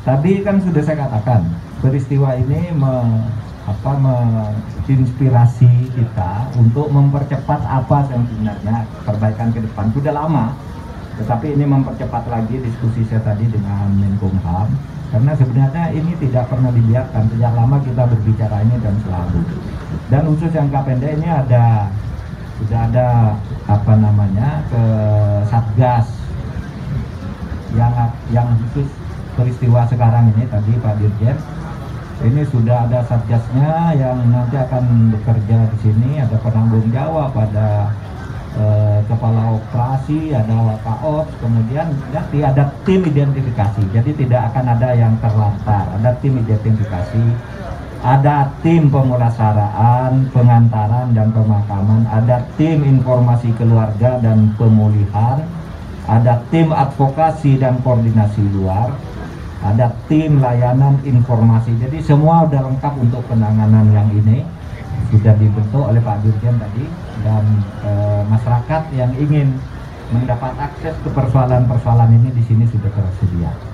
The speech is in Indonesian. Tadi kan sudah saya katakan, peristiwa ini menginspirasi kita untuk mempercepat apa yang sebenarnya perbaikan ke depan. Sudah lama, tetapi ini mempercepat lagi diskusi saya tadi dengan Menkumham, karena sebenarnya ini tidak pernah dibiarkan. Sejak lama kita berbicara ini dan selalu. Dan khusus jangka pendek ini sudah ada ke Satgas yang khusus peristiwa sekarang ini. Tadi Pak Dirjen ini sudah ada satgasnya yang nanti akan bekerja di sini, ada penanggung jawab, ada kepala operasi, ada wakaops, kemudian nanti ada tim identifikasi. Jadi tidak akan ada yang terlantar, ada tim identifikasi, ada tim pemulasaraan, pengantaran dan pemakaman, ada tim informasi keluarga dan pemulihan, ada tim advokasi dan koordinasi luar, ada tim layanan informasi. Jadi semua sudah lengkap untuk penanganan yang ini, sudah dibentuk oleh Pak Dirjen tadi. Dan masyarakat yang ingin mendapat akses ke persoalan-persoalan ini di sini sudah tersedia.